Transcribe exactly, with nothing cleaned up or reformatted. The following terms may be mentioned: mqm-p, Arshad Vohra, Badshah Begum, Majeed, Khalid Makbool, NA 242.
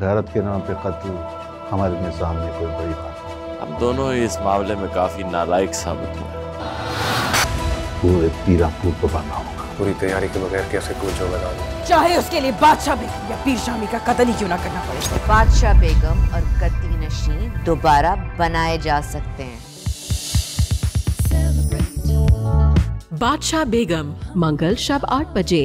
भारत के नाम पे कत्ल हमारे में सामने कोई बड़ी बात नहीं। अब दोनों इस मामले में काफी नालायक साबित हुए। पूरे पीरापुर को बना होगा। पूरी तैयारी के बगैर कैसे कुछ होगा? चाहे उसके लिए बादशाह बेगम या पीर शामी का कत्ल ही क्यों ना करना पड़े। बादशाह बेगम और कत्ती नशी दोबारा बनाए जा सकते हैं। बादशाह बेगम मंगल शब आठ बजे।